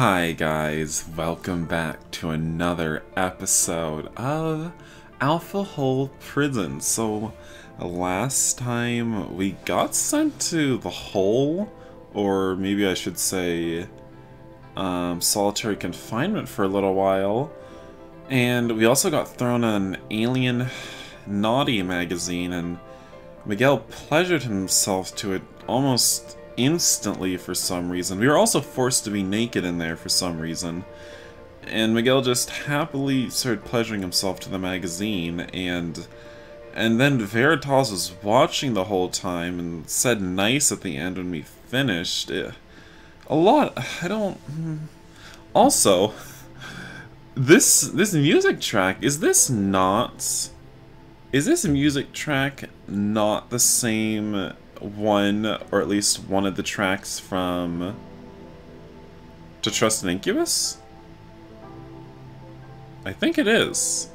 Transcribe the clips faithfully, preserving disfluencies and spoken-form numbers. Hi guys, welcome back to another episode of Alpha Hole Prison. So last time we got sent to the hole, or maybe I should say um, solitary confinement for a little while, and we also got thrown an alien naughty magazine and Miguel pleasured himself to it almost instantly for some reason. We were also forced to be naked in there for some reason. And Miguel just happily started pleasuring himself to the magazine, and and then Veritas was watching the whole time and said nice at the end when we finished. It, a lot, I don't... Also, this, this music track, is this not... Is this music track not the same one, or at least one of the tracks from To Trust an Incubus? I think it is.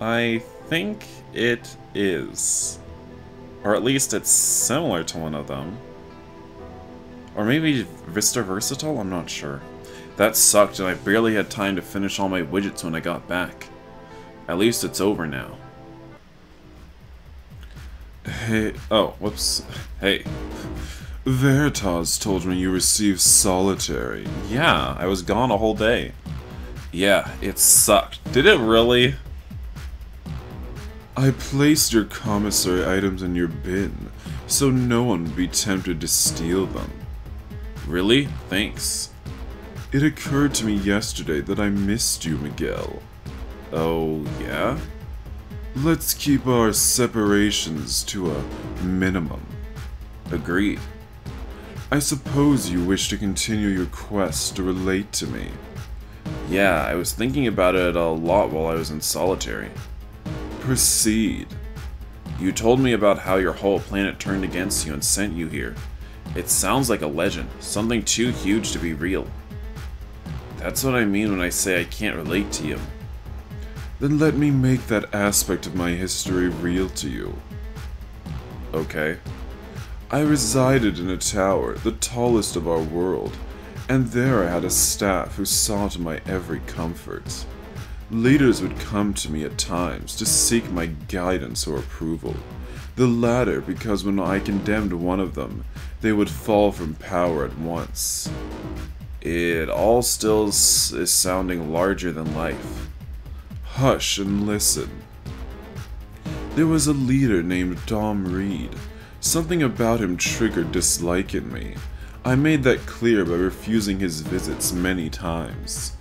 I think it is. Or at least it's similar to one of them. Or maybe Vista Versatile? I'm not sure. That sucked and I barely had time to finish all my widgets when I got back. At least it's over now. Hey, oh, whoops. Hey. Veritas told me you received solitary. Yeah, I was gone a whole day. Yeah, it sucked. Did it really? I placed your commissary items in your bin, so no one would be tempted to steal them. Really? Thanks. It occurred to me yesterday that I missed you, Miguel. Oh, yeah? Let's keep our separations to a minimum. Agreed. I suppose you wish to continue your quest to relate to me. Yeah, I was thinking about it a lot while I was in solitary. Proceed. You told me about how your whole planet turned against you and sent you here. It sounds like a legend, something too huge to be real. That's what I mean when I say I can't relate to you. Then let me make that aspect of my history real to you. Okay. I resided in a tower, the tallest of our world, and there I had a staff who saw to my every comfort. Leaders would come to me at times to seek my guidance or approval. The latter because when I condemned one of them, they would fall from power at once. It all still is sounding larger than life. Hush and listen. There was a leader named Dom Reed. Something about him triggered dislike in me. I made that clear by refusing his visits many times.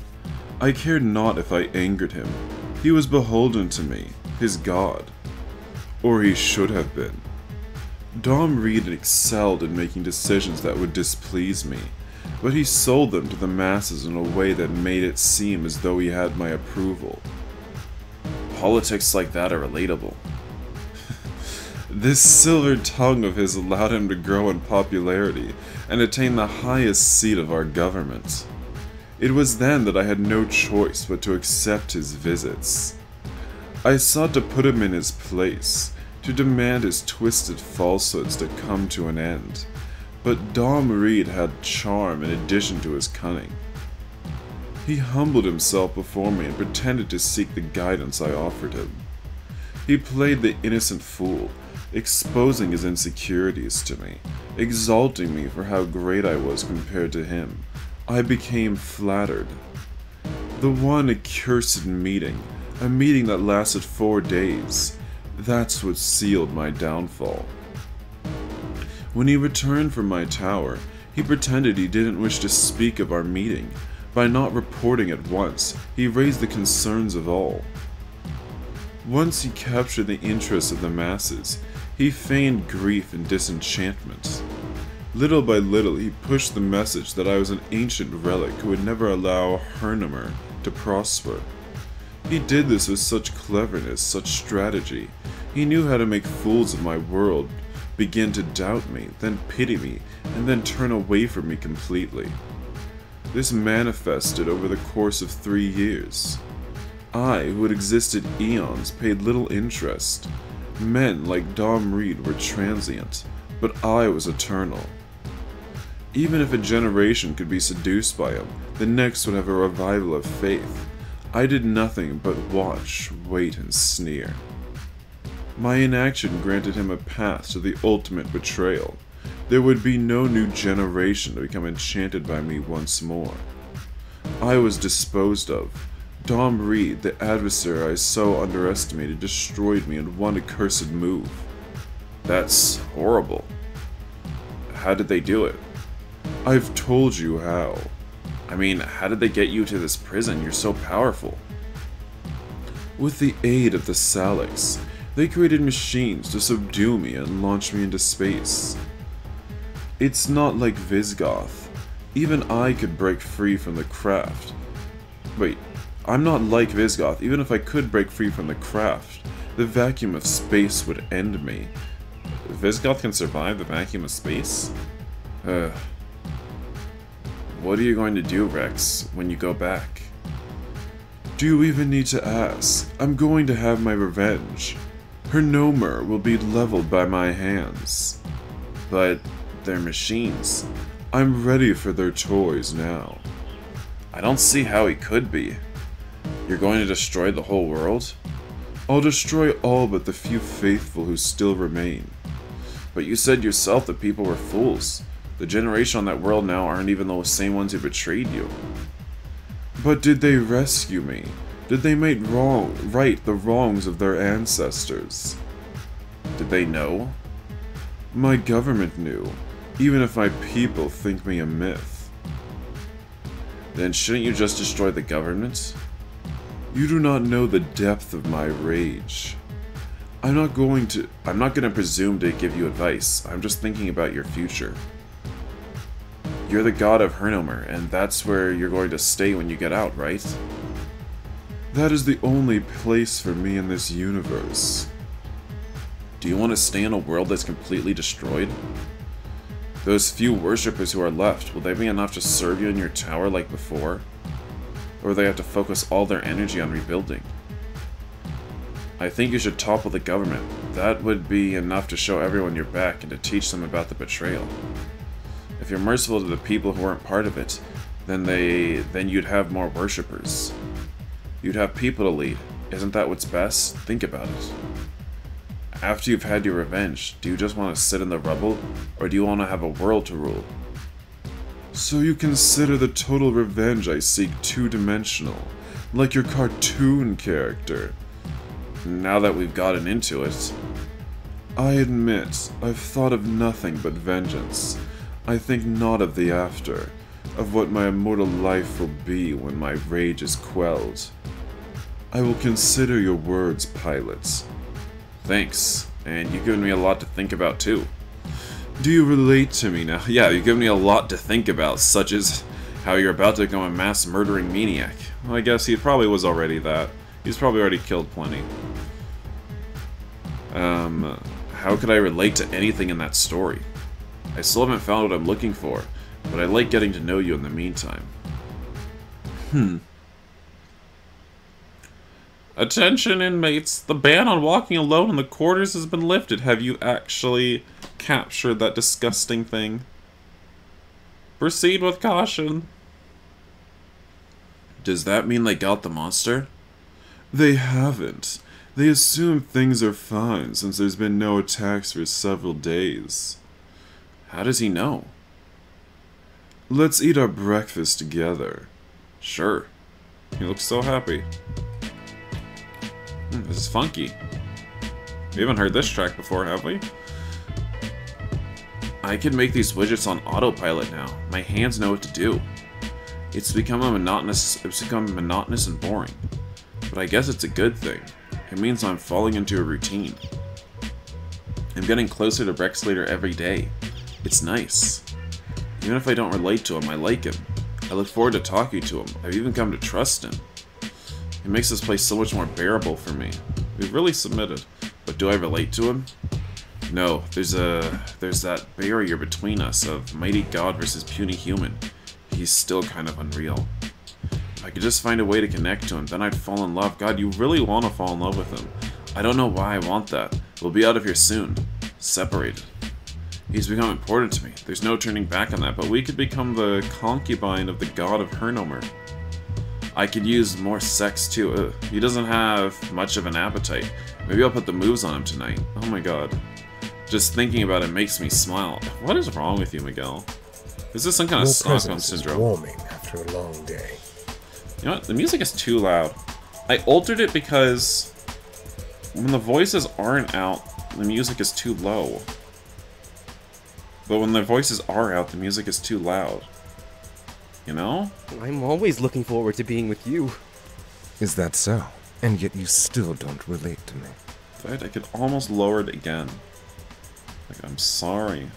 I cared not if I angered him. He was beholden to me, his god. Or he should have been. Dom Reed excelled in making decisions that would displease me, but he sold them to the masses in a way that made it seem as though he had my approval. Politics like that are relatable. This silver tongue of his allowed him to grow in popularity and attain the highest seat of our government. It was then that I had no choice but to accept his visits. I sought to put him in his place, to demand his twisted falsehoods to come to an end. But Dom Reed had charm in addition to his cunning. He humbled himself before me and pretended to seek the guidance I offered him. He played the innocent fool, exposing his insecurities to me, exalting me for how great I was compared to him. I became flattered. The one accursed meeting, a meeting that lasted four days, that's what sealed my downfall. When he returned from my tower, he pretended he didn't wish to speak of our meeting. By not reporting at once, he raised the concerns of all. Once he captured the interest of the masses, he feigned grief and disenchantment. Little by little, he pushed the message that I was an ancient relic who would never allow Hernomer to prosper. He did this with such cleverness, such strategy. He knew how to make fools of my world, begin to doubt me, then pity me, and then turn away from me completely. This manifested over the course of three years. I, who had existed eons, paid little interest. Men like Dom Reed were transient, but I was eternal. Even if a generation could be seduced by him, the next would have a revival of faith. I did nothing but watch, wait, and sneer. My inaction granted him a path to the ultimate betrayal. There would be no new generation to become enchanted by me once more. I was disposed of. Dom Reed, the adversary I so underestimated, destroyed me in one accursed move. That's horrible. How did they do it? I've told you how. I mean, how did they get you to this prison? You're so powerful. With the aid of the Salix, they created machines to subdue me and launch me into space. It's not like Vizgoth. Even I could break free from the craft. Wait, I'm not like Vizgoth. Even if I could break free from the craft, the vacuum of space would end me. Vizgoth can survive the vacuum of space? Ugh. What are you going to do, Rex, when you go back? Do you even need to ask? I'm going to have my revenge. Hernomer will be leveled by my hands. But their machines. I'm ready for their toys now. I don't see how he could be. You're going to destroy the whole world? I'll destroy all but the few faithful who still remain. But you said yourself that people were fools. The generation on that world now aren't even the same ones who betrayed you. But did they rescue me? Did they make wrong, right the wrongs of their ancestors? Did they know? My government knew. Even if my people think me a myth. Then shouldn't you just destroy the government? You do not know the depth of my rage. I'm not going to I'm not going to presume to give you advice. I'm just thinking about your future. You're the god of Hernomer, and that's where you're going to stay when you get out, right? That is the only place for me in this universe. Do you want to stay in a world that's completely destroyed? Those few worshippers who are left, will they be enough to serve you in your tower like before? Or will they have to focus all their energy on rebuilding? I think you should topple the government. That would be enough to show everyone your back and to teach them about the betrayal. If you're merciful to the people who weren't part of it, then they then you'd have more worshippers. You'd have people to lead. Isn't that what's best? Think about it. After you've had your revenge, do you just want to sit in the rubble, or do you want to have a world to rule? So you consider the total revenge I seek two-dimensional, like your cartoon character. Now that we've gotten into it, I admit, I've thought of nothing but vengeance. I think not of the after, of what my immortal life will be when my rage is quelled. I will consider your words, pilots. Thanks, and you've given me a lot to think about too. Do you relate to me now? Yeah, you've given me a lot to think about, such as how you're about to become a mass murdering maniac. Well, I guess he probably was already that. He's probably already killed plenty. Um, how could I relate to anything in that story? I still haven't found what I'm looking for, but I like getting to know you in the meantime. Hmm. Attention inmates, the ban on walking alone in the quarters has been lifted. Have you actually captured that disgusting thing? Proceed with caution. Does that mean they got the monster? They haven't. They assume things are fine since there's been no attacks for several days. How does he know? Let's eat our breakfast together. Sure. He looks so happy. This is funky. We haven't heard this track before, have we? I can make these widgets on autopilot now. My hands know what to do. It's become a monotonous it's become monotonous and boring. But I guess it's a good thing. It means I'm falling into a routine. I'm getting closer to Rexlater every day. It's nice. Even if I don't relate to him, I like him. I look forward to talking to him. I've even come to trust him. It makes this place so much more bearable for me. We've really submitted, but do I relate to him? No, there's a there's that barrier between us of mighty god versus puny human. He's still kind of unreal. If I could just find a way to connect to him, then I'd fall in love. God, you really want to fall in love with him. I don't know why I want that. We'll be out of here soon. Separated. He's become important to me. There's no turning back on that, but we could become the concubine of the god of Hernomer. I could use more sex, too. Ugh. He doesn't have much of an appetite. Maybe I'll put the moves on him tonight. Oh my god. Just thinking about it makes me smile. What is wrong with you, Miguel? Is this some kind of Stockholm syndrome? Warming after a long day. You know what? The music is too loud. I altered it because when the voices aren't out, the music is too low. But when the voices are out, the music is too loud. You know? I'm always looking forward to being with you. Is that so? And yet you still don't relate to me. In fact, I could almost lower it again. Like, I'm sorry.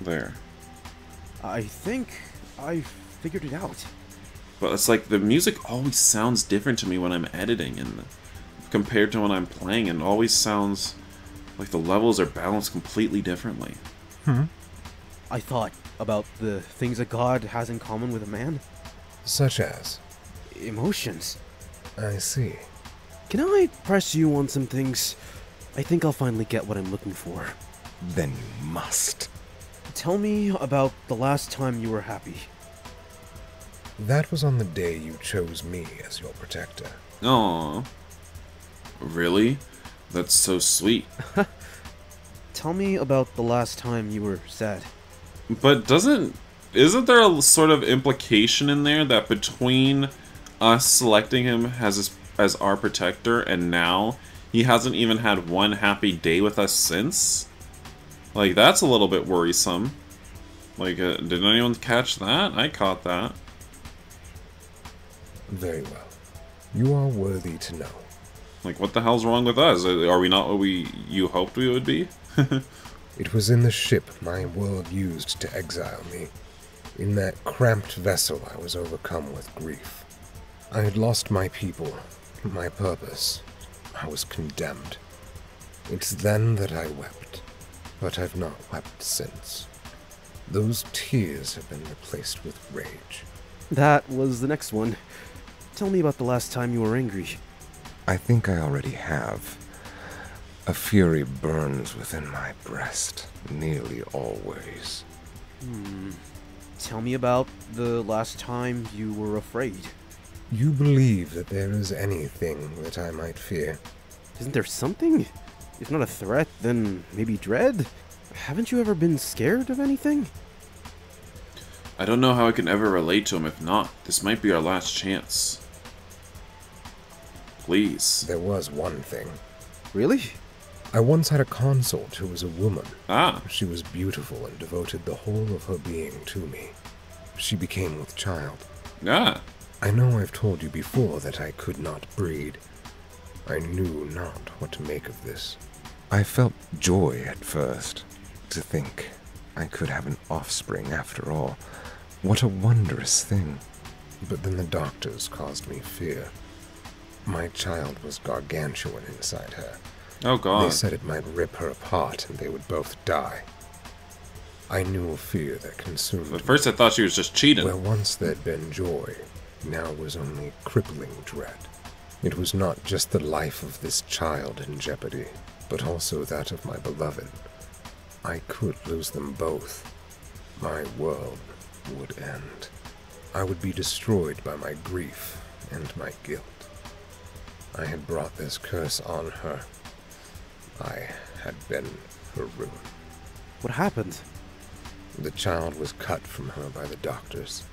There. I think I figured it out. But it's like, the music always sounds different to me when I'm editing and compared to when I'm playing, and it always sounds like the levels are balanced completely differently. Hmm. I thought about the things that God has in common with a man. Such as? Emotions. I see. Can I press you on some things? I think I'll finally get what I'm looking for. Then you must. Tell me about the last time you were happy. That was on the day you chose me as your protector. Aww. Really? That's so sweet. Tell me about the last time you were sad. But doesn't... Isn't there a sort of implication in there that between us selecting him as, his, as our protector and now, he hasn't even had one happy day with us since? Like, that's a little bit worrisome. Like, uh, did anyone catch that? I caught that. Very well. You are worthy to know. Like, what the hell's wrong with us? Are we not what we you hoped we would be? It was in the ship my world used to exile me. In that cramped vessel, I was overcome with grief. I had lost my people, my purpose. I was condemned. It's then that I wept, but I've not wept since. Those tears have been replaced with rage. That was the next one. Tell me about the last time you were angry. I think I already have. A fury burns within my breast, nearly always. Hmm. Tell me about the last time you were afraid. You believe that there is anything that I might fear. Isn't there something? If not a threat, then maybe dread? Haven't you ever been scared of anything? I don't know how I can ever relate to him if not. This might be our last chance. Please. There was one thing. Really? I once had a consort who was a woman. Ah. She was beautiful and devoted the whole of her being to me. She became with child. Ah. I know I've told you before that I could not breed. I knew not what to make of this. I felt joy at first, to think I could have an offspring after all. What a wondrous thing. But then the doctors caused me fear. My child was gargantuan inside her. Oh god. They said it might rip her apart and they would both die. I knew a fear that consumed me. At first I thought she was just cheating. Where once there'd been joy, now was only crippling dread. It was not just the life of this child in jeopardy, but also that of my beloved. I could lose them both. My world would end. I would be destroyed by my grief and my guilt. I had brought this curse on her. I had been her ruin. What happened? The child was cut from her by the doctors.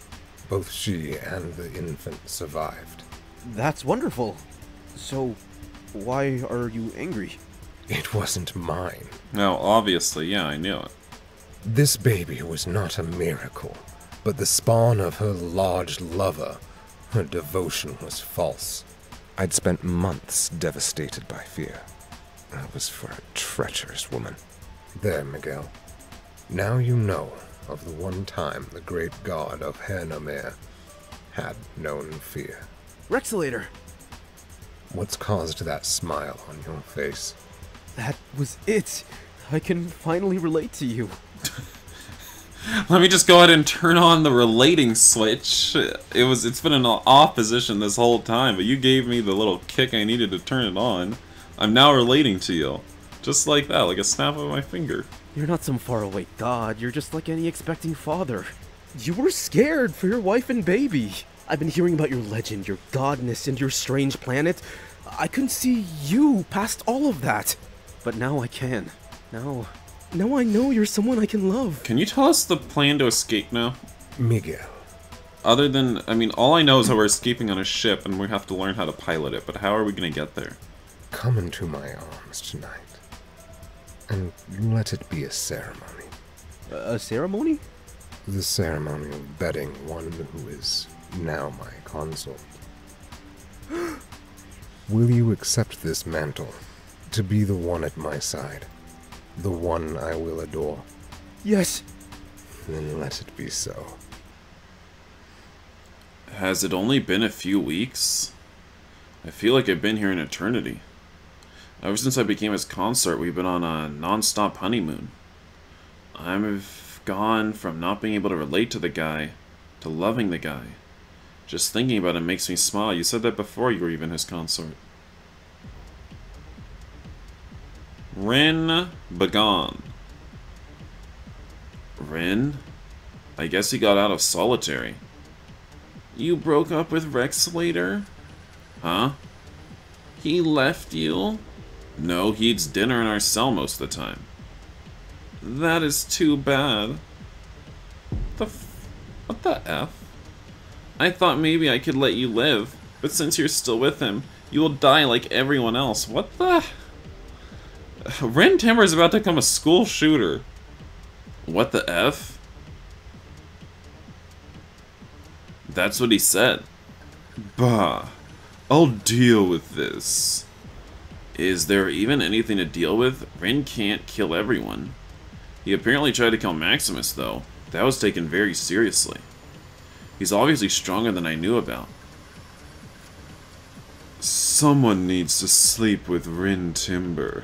Both she and the infant survived. That's wonderful. So, why are you angry? It wasn't mine. No, obviously, yeah, I knew it. This baby was not a miracle, but the spawn of her large lover. Her devotion was false. I'd spent months devastated by fear. That was for a treacherous woman. There, Miguel. Now you know of the one time the great god of Hernomer had known fear. Rexelator! What's caused that smile on your face? That was it. I can finally relate to you. Let me just go ahead and turn on the relating switch. It was, it's been in an off position this whole time, but you gave me the little kick I needed to turn it on. I'm now relating to you. Just like that, like a snap of my finger. You're not some faraway god, you're just like any expecting father. You were scared for your wife and baby. I've been hearing about your legend, your godness, and your strange planet. I couldn't see you past all of that. But now I can. Now... Now I know you're someone I can love. Can you tell us the plan to escape now? Miguel. Other than... I mean, all I know is that we're escaping on a ship and we have to learn how to pilot it, but how are we going to get there? Come into my arms tonight. And let it be a ceremony. A ceremony? The ceremony of bedding one who is now my consort. Will you accept this mantle to be the one at my side? The one I will adore? Yes. Then let it be so. Has it only been a few weeks? I feel like I've been here an eternity. Ever since I became his consort, we've been on a non-stop honeymoon. I've gone from not being able to relate to the guy, to loving the guy. Just thinking about him makes me smile. You said that before you were even his consort. Rin, begone. Rin? I guess he got out of solitary. You broke up with Rexlater? Huh? He left you? No, he eats dinner in our cell most of the time. That is too bad. The f- what the F? I thought maybe I could let you live, but since you're still with him, you will die like everyone else. What the? Rin Timber is about to become a school shooter. What the F? That's what he said. Bah. I'll deal with this. Is there even anything to deal with? Rin can't kill everyone. He apparently tried to kill Maximus, though. That was taken very seriously. He's obviously stronger than I knew about. Someone needs to sleep with Rin Timber.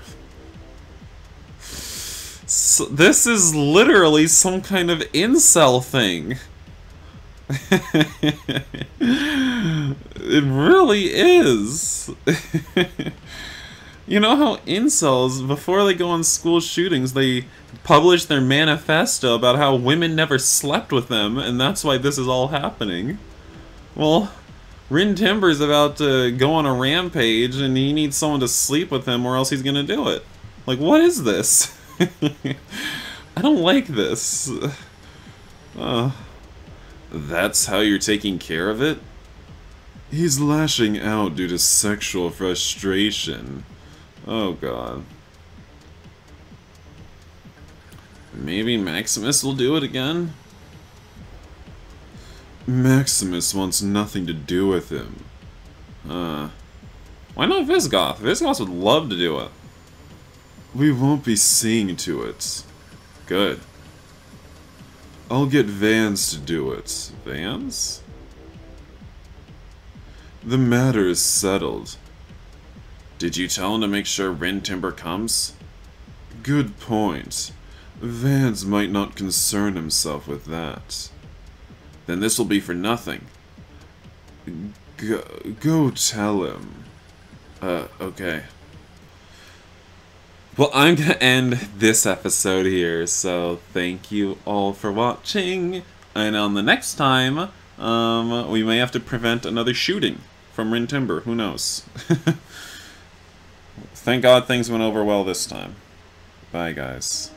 So, this is literally some kind of incel thing. It really is. You know how incels, before they go on school shootings, they publish their manifesto about how women never slept with them, and that's why this is all happening. Well, Rin Timber's about to go on a rampage, and he needs someone to sleep with him, or else he's gonna do it. Like, what is this? I don't like this. Uh, that's how you're taking care of it? He's lashing out due to sexual frustration. Oh god. Maybe Maximus will do it again? Maximus wants nothing to do with him. Uh, why not Vizgoth? Vizgoth would love to do it. We won't be seeing to it. Good. I'll get Vans to do it. Vans? The matter is settled. Did you tell him to make sure Rin Timber comes? Good point. Vans might not concern himself with that. Then this will be for nothing. Go, go tell him. Uh, okay. Well, I'm going to end this episode here, so thank you all for watching, and on the next time, um, we may have to prevent another shooting from Rin Timber, who knows. Thank God things went over well this time. Bye, guys.